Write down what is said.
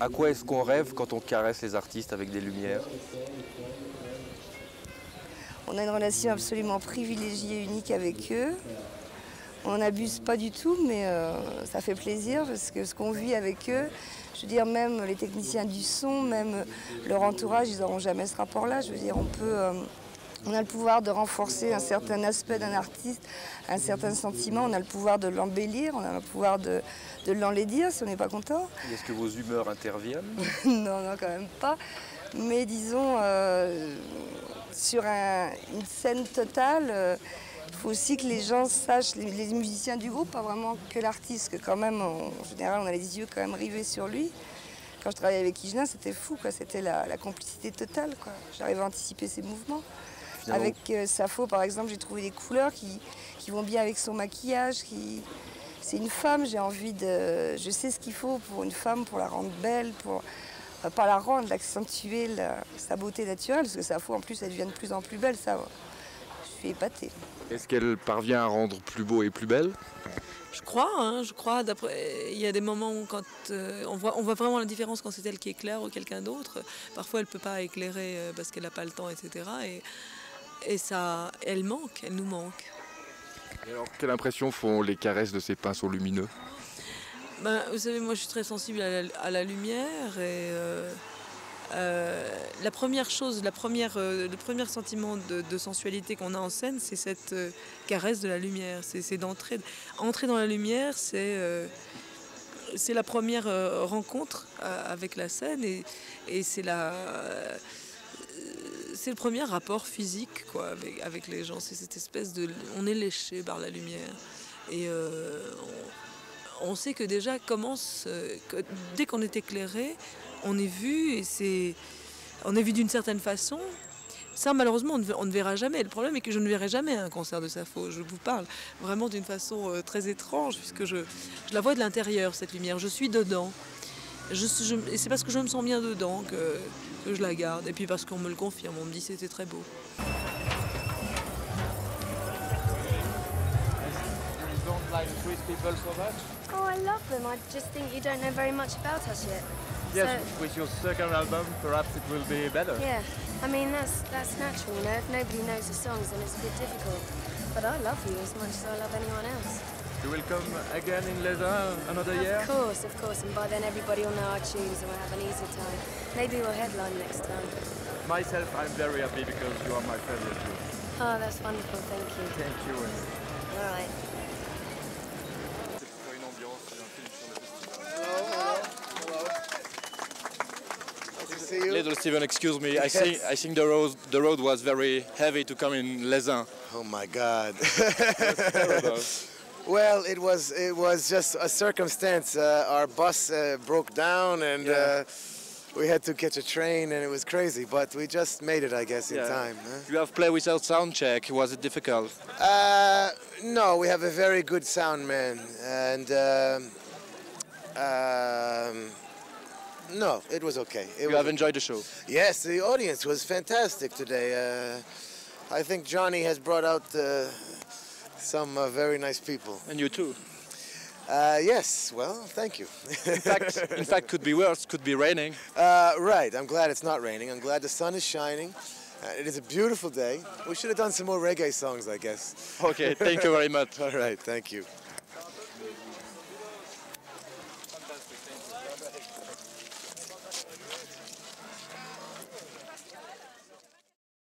À quoi est-ce qu'on rêve quand on caresse les artistes avec des lumières? On a une relation absolument privilégiée, unique avec eux. On n'abuse pas du tout, mais ça fait plaisir parce que ce qu'on vit avec eux, je veux dire, même les techniciens du son, même leur entourage, ils n'auront jamais ce rapport-là. Je veux dire, on a le pouvoir de renforcer un certain aspect d'un artiste, un certain sentiment, on a le pouvoir de l'embellir, on a le pouvoir de l'enlaidir si on n'est pas content. Est-ce que vos humeurs interviennent? Non, non, quand même pas. Mais disons, sur une scène totale, il faut aussi que les gens sachent, les musiciens du groupe, pas vraiment que l'artiste, que quand même, en général, on a les yeux quand même rivés sur lui. Quand je travaillais avec Ygelin, c'était fou, c'était la complicité totale. J'arrivais à anticiper ses mouvements. Finalement. Avec Sapho, par exemple, j'ai trouvé des couleurs qui vont bien avec son maquillage. C'est une femme, j'ai envie de... Je sais ce qu'il faut pour une femme, pour la rendre belle, pour... Enfin, pas la rendre, l'accentuer, sa beauté naturelle, parce que Sapho, en plus, elle devient de plus en plus belle, ça. Ouais. Je suis épatée. Est-ce qu'elle parvient à rendre plus beau et plus belle? Je crois, hein, je crois. Il y a des moments où quand, on voit vraiment la différence quand c'est elle qui éclaire ou quelqu'un d'autre. Parfois, elle ne peut pas éclairer parce qu'elle n'a pas le temps, etc. Et ça, elle manque, elle nous manque. Et alors, quelle impression font les caresses de ces pinceaux lumineux? Ben, vous savez, moi, je suis très sensible à la lumière. Et la première chose, le premier sentiment de sensualité qu'on a en scène, c'est cette caresse de la lumière. C'est d'entrer dans la lumière, c'est la première rencontre avec la scène et c'est le premier rapport physique quoi, avec les gens. C'est cette espèce de... On est léché par la lumière. Et on sait que déjà commence... dès qu'on est éclairé, on est vu et on est vu d'une certaine façon. Ça, malheureusement, on ne verra jamais. Le problème est que je ne verrai jamais un concert de Sapho. Je vous parle vraiment d'une façon très étrange puisque je la vois de l'intérieur, cette lumière. Je suis dedans. Et c'est parce que je me sens bien dedans que je la garde. Et puis parce qu'on me le confirme, on me dit c'était très beau. You don't like Swiss people so much? Oh, I love them. I just think you don't know very much about us yet. Yes, so, with your second album, perhaps it will be better. Yeah, I mean, that's natural, you know? If nobody knows the songs, then it's a bit difficult. But I love you as much as I love anyone else. You will come again in Leysin another year? Of course, and by then everybody will know our tunes and we'll have an easy time. Maybe we'll headline next time. Myself, I'm very happy because you are my favourite group. Oh, that's wonderful, thank you. Thank you. All right. Little Steven, excuse me. Yes. I think the road was very heavy to come in Leysin. Oh my God! Well, it was just a circumstance. Our bus broke down, and we had to catch a train, and it was crazy. But we just made it, I guess, in time. Huh? You have played without sound check. Was it difficult? No, we have a very good sound man, and. No, it was okay. You have enjoyed the show? Yes, the audience was fantastic today. I think Johnny has brought out some very nice people. And you too? Yes, well, thank you. In fact, could be worse, could be raining. Right, I'm glad it's not raining. I'm glad the sun is shining. It is a beautiful day. We should have done some more reggae songs, I guess. Okay, thank you very much. All right, thank you.